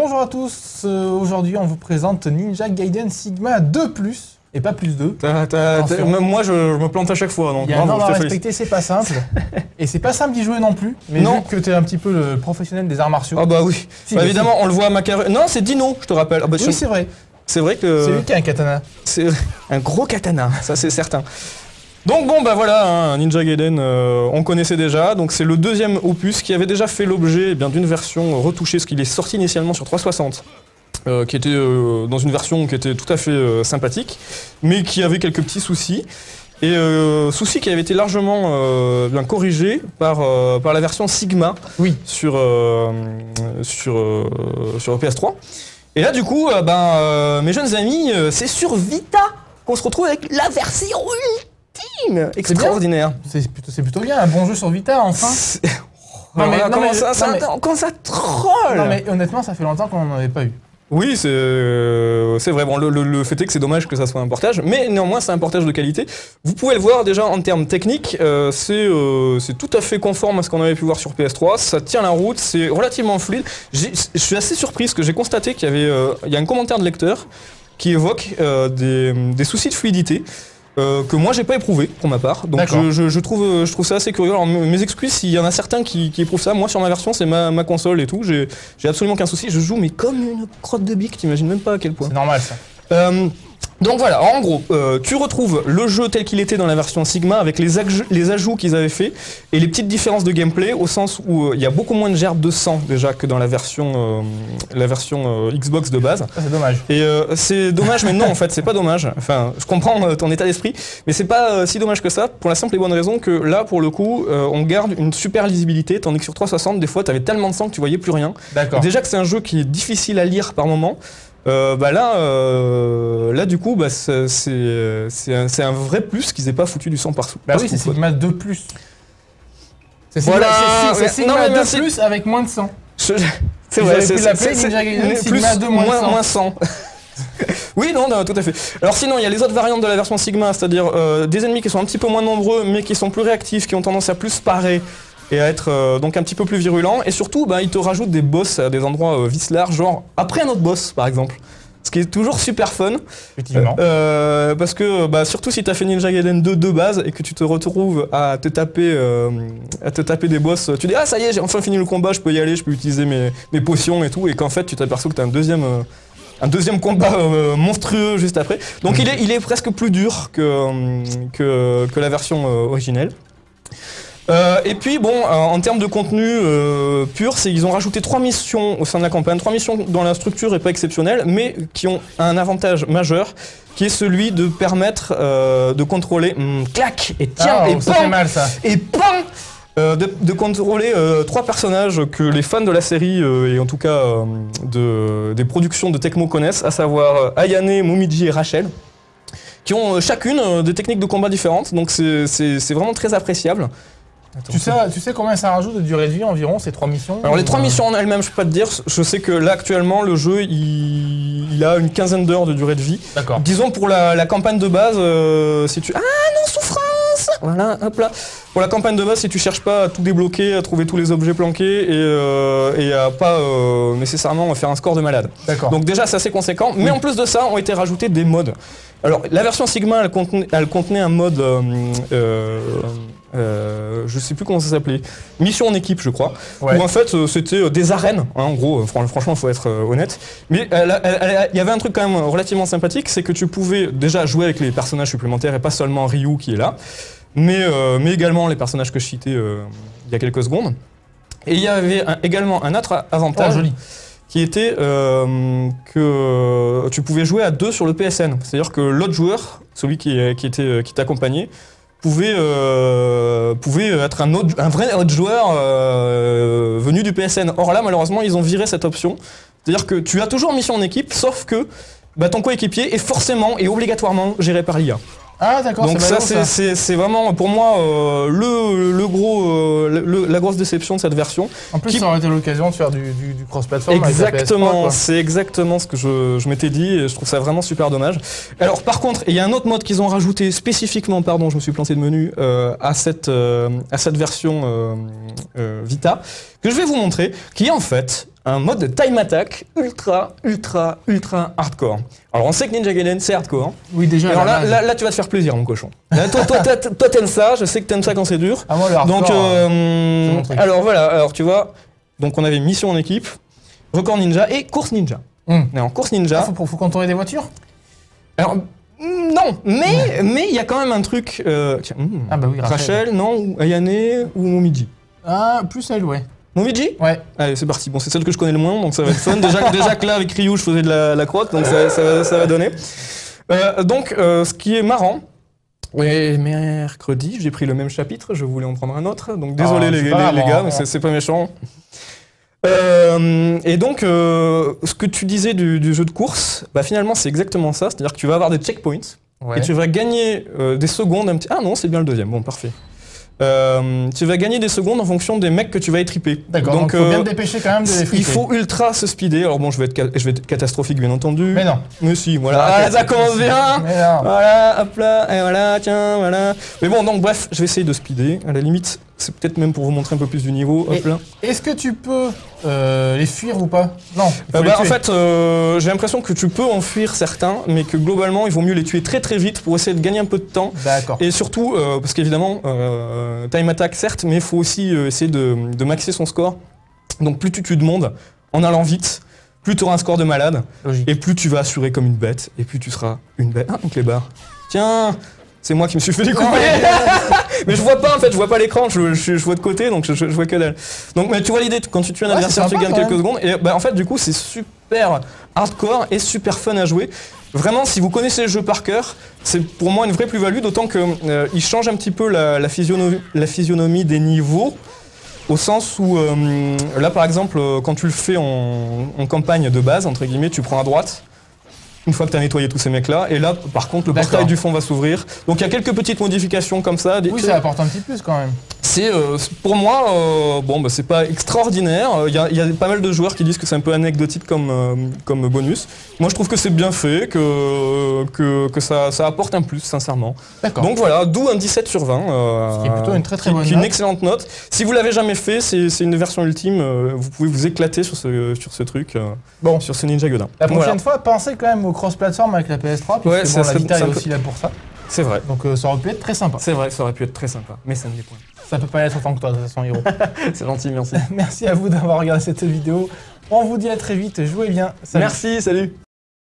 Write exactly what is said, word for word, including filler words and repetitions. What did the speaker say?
Bonjour à tous, euh, aujourd'hui on vous présente Ninja Gaiden Sigma deux plus. Et pas plus deux. T'as, t'as, t'as, même moi je, je me plante à chaque fois. Il y a un norme à respecter, c'est pas simple. Et c'est pas simple d'y jouer non plus. Mais non. Vu que t'es un petit peu le professionnel des arts martiaux. Ah bah oui. Si, bah évidemment, si. On le voit à ma carrière. Non, c'est Dino, je te rappelle. Ah bah, oui, c'est vrai. C'est vrai que. C'est lui qui a un katana. C'est un gros katana, ça c'est certain. Donc bon bah voilà, hein, Ninja Gaiden, euh, on connaissait déjà, donc c'est le deuxième opus qui avait déjà fait l'objet eh bien d'une version retouchée, parce qu'il est sorti initialement sur trois cent soixante. Euh, qui était euh, dans une version qui était tout à fait euh, sympathique, mais qui avait quelques petits soucis, et euh, soucis qui avaient été largement euh, bien corrigés par, euh, par la version Sigma oui. sur, euh, sur, euh, sur P S trois. Et là du coup, euh, ben, euh, mes jeunes amis, euh, c'est sur Vita qu'on se retrouve avec la version ultime. Extraordinaire. C'est plutôt, plutôt bien, un bon jeu sur Vita enfin. Non, mais, là, non, mais, ça, ça, non, mais... Quand ça troll. Non mais honnêtement ça fait longtemps qu'on n'en avait pas eu. Oui, c'est euh, vrai. Bon, le, le, le fait est que c'est dommage que ça soit un portage, mais néanmoins, c'est un portage de qualité. Vous pouvez le voir déjà en termes techniques, euh, c'est euh, tout à fait conforme à ce qu'on avait pu voir sur P S trois, ça tient la route, c'est relativement fluide. Je suis assez surpris parce que j'ai constaté qu'il y avait euh, y a un commentaire de lecteur qui évoque euh, des, des soucis de fluidité. Euh, que moi j'ai pas éprouvé pour ma part, donc je, je, je, trouve, je trouve ça assez curieux. Alors mes excuses s'il y en a certains qui, qui éprouvent ça, moi sur ma version c'est ma, ma console et tout, j'ai absolument qu'un souci, je joue mais comme une crotte de bique, t'imagines même pas à quel point. C'est normal ça. Euh, donc voilà, en gros, euh, tu retrouves le jeu tel qu'il était dans la version Sigma avec les, les ajouts qu'ils avaient fait et les petites différences de gameplay au sens où il euh, y a beaucoup moins de gerbes de sang déjà que dans la version, euh, la version euh, Xbox de base. C'est dommage. Et euh, c'est dommage mais non en fait c'est pas dommage, enfin je comprends euh, ton état d'esprit mais c'est pas euh, si dommage que ça pour la simple et bonne raison que là pour le coup euh, on garde une super lisibilité tandis que sur trois cent soixante des fois t'avais tellement de sang que tu voyais plus rien. D'accord. Déjà que c'est un jeu qui est difficile à lire par moment. Euh, bah là, euh, là, du coup, bah, c'est un, un vrai plus qu'ils aient pas foutu du sang partout. Bah oui, c'est Sigma deux plus. C'est Sigma, voilà. C'est Sigma deux plus avec moins de sang. C'est vrai, c'est Sigma deux moins, moins, moins sang. Oui, non, non, tout à fait. Alors sinon, il y a les autres variantes de la version Sigma, c'est-à-dire euh, des ennemis qui sont un petit peu moins nombreux, mais qui sont plus réactifs, qui ont tendance à plus parer. Et à être euh, donc un petit peu plus virulent, et surtout bah, ils te rajoutent des boss à des endroits euh, vice-large, genre après un autre boss par exemple. Ce qui est toujours super fun, effectivement. Euh, parce que bah, surtout si tu as fait Ninja Gaiden deux de base et que tu te retrouves à te taper, euh, à te taper des boss, tu dis ah ça y est j'ai enfin fini le combat, je peux y aller, je peux utiliser mes, mes potions et tout, et qu'en fait tu t'aperçois que tu as un deuxième... Euh, un deuxième combat euh, monstrueux juste après. Donc mmh. il, est, il est presque plus dur que, que, que la version euh, originelle. Euh, et puis bon, euh, en termes de contenu euh, pur, c'est ils ont rajouté trois missions au sein de la campagne, trois missions dont la structure est pas exceptionnelle, mais qui ont un avantage majeur, qui est celui de permettre euh, de contrôler hum, clac et tiens oh, et ça pan, fait mal, ça. Et pan euh, de, de contrôler euh, trois personnages que les fans de la série euh, et en tout cas euh, de, des productions de Tecmo connaissent, à savoir Ayane, Momiji et Rachel, qui ont euh, chacune euh, des techniques de combat différentes, donc c'est vraiment très appréciable. Attends, tu, sais, tu sais combien ça rajoute de durée de vie environ, ces trois missions? Alors les trois missions en elles-mêmes, je peux pas te dire, je sais que là actuellement le jeu il, il a une quinzaine d'heures de durée de vie. D'accord. Disons pour la, la campagne de base, euh, si tu... Ah non, souffrance. Voilà, hop là. Pour la campagne de base, si tu cherches pas à tout débloquer, à trouver tous les objets planqués et, euh, et à pas euh, nécessairement faire un score de malade. D'accord. Donc déjà c'est assez conséquent, mais oui. En plus de ça ont été rajoutés des modes. Alors la version Sigma elle contenait, elle contenait un mode... Euh, euh, Euh, je sais plus comment ça s'appelait, mission en équipe je crois, ouais. Où en fait euh, c'était euh, des arènes, hein, en gros, euh, fran franchement faut être euh, honnête, mais il y avait un truc quand même relativement sympathique, c'est que tu pouvais déjà jouer avec les personnages supplémentaires et pas seulement Ryu qui est là, mais, euh, mais également les personnages que je citais euh, il y a quelques secondes, et il y avait un, également un autre avantage, oh, joli. Qui était euh, que tu pouvais jouer à deux sur le P S N, c'est-à-dire que l'autre joueur, celui qui, qui était, qui t'accompagnait, Pouvait, euh, pouvait être un, autre, un vrai autre joueur euh, venu du P S N. Or là, malheureusement, ils ont viré cette option. C'est-à-dire que tu as toujours mission en équipe, sauf que bah, ton coéquipier est forcément et obligatoirement géré par l'I A. Ah d'accord. Donc ça c'est vraiment pour moi euh, le, le gros euh, le, la grosse déception de cette version. En plus qui... ça aurait été l'occasion de faire du, du, du cross-platform. Exactement, c'est exactement ce que je, je m'étais dit et je trouve ça vraiment super dommage. Alors par contre il y a un autre mode qu'ils ont rajouté spécifiquement, pardon je me suis planté de menu, euh, à, cette, euh, à cette version euh, euh, Vita que je vais vous montrer, qui est en fait un mode de time attack ultra, ultra, ultra hardcore. Alors on sait que Ninja Gaiden c'est hardcore. Oui déjà. Alors là, là, là tu vas te faire plaisir mon cochon. Là, toi toi, toi t'aimes ça, je sais que t'aimes ça quand c'est dur. Ah, moi, le hardcore, donc euh, mon truc. Alors voilà, alors tu vois, donc on avait mission en équipe, record ninja et course ninja. Mmh. Alors course ninja. Ah, faut, faut contourner des voitures. Alors non, mais mais il y a quand même un truc. Euh, tiens, mm, ah bah oui, Rachel. Rachel, non, ou Ayane ou Momiji. Ah, plus elle, ouais. Momiji ? Ouais. Allez, c'est parti. Bon, c'est celle que je connais le moins, donc ça va être fun. Déjà, déjà que là, avec Ryu, je faisais de la, la crotte, donc ça, ça, ça va donner. Euh, donc, euh, ce qui est marrant. Oui, mercredi, j'ai pris le même chapitre, je voulais en prendre un autre, donc désolé ah, les, les, grave, les gars, hein, mais c'est pas méchant. Euh, et donc, euh, ce que tu disais du, du jeu de course, bah finalement c'est exactement ça, c'est-à-dire que tu vas avoir des checkpoints, ouais. Et tu vas gagner euh, des secondes, un petit... ah non c'est bien le deuxième, bon parfait. Euh, tu vas gagner des secondes en fonction des mecs que tu vas étriper. D'accord, donc, donc faut euh, bien te dépêcher quand même de les friper. Il faut ultra se speeder, alors bon je vais être, ca je vais être catastrophique bien entendu. Mais non. Mais si, voilà, ah, ah, ça commence bien. Voilà, hop là, et voilà, tiens, voilà. Mais bon donc bref, je vais essayer de speeder, à la limite, c'est peut-être même pour vous montrer un peu plus du niveau, hop là. Est-ce que tu peux euh, les fuir ou pas? Non, euh, bah, en fait, euh, j'ai l'impression que tu peux en fuir certains, mais que globalement il vaut mieux les tuer très très vite pour essayer de gagner un peu de temps. D'accord. Et surtout, euh, parce qu'évidemment, euh, time attack certes, mais il faut aussi essayer de, de maxer son score. Donc plus tu tues de monde en allant vite, plus tu auras un score de malade. Logique. Et plus tu vas assurer comme une bête, et plus tu seras une bête. Ah, donc les barres. Tiens, c'est moi qui me suis fait découper. Mais je vois pas en fait, je vois pas l'écran, je, je, je vois de côté, donc je, je, je vois que dalle. Donc mais tu vois l'idée, quand tu tues un ouais, adversaire, tu gagnes quelques secondes. Et bah, en fait du coup c'est super hardcore et super fun à jouer. Vraiment, si vous connaissez le jeu par cœur, c'est pour moi une vraie plus-value, d'autant qu'il euh, change un petit peu la, la, physionomie, la physionomie des niveaux, au sens où, euh, là par exemple, quand tu le fais en, en campagne de base, entre guillemets, tu prends à droite, une fois que tu as nettoyé tous ces mecs-là, et là, par contre, le portail du fond va s'ouvrir. Donc il y a quelques petites modifications comme ça. Des... Oui, ça apporte un petit plus quand même. C'est, euh, pour moi, euh, bon, bah, c'est pas extraordinaire. Il y a, y a pas mal de joueurs qui disent que c'est un peu anecdotique comme, euh, comme bonus. Moi, je trouve que c'est bien fait, que, que, que ça, ça apporte un plus, sincèrement. Donc voilà, d'où un dix-sept sur vingt. Euh, Ce qui est plutôt une très très qui, bonne qui note. Une excellente note. Si vous l'avez jamais fait, c'est une version ultime. Euh, vous pouvez vous éclater sur ce, sur ce truc, euh, bon. Sur ce Ninja Gaiden. La prochaine voilà. fois, pensez quand même au cross-platform avec la P S trois, ouais, puisque bon, la Vita est aussi peut... là pour ça. C'est vrai. Donc euh, ça aurait pu être très sympa. C'est vrai, ça aurait pu être très sympa, mais ça ne l'est pas. Ça peut pas l'être autant que toi, de toute façon, Hiro. C'est gentil, merci. Merci à vous d'avoir regardé cette vidéo. On vous dit à très vite, jouez bien. Salut. Merci, salut.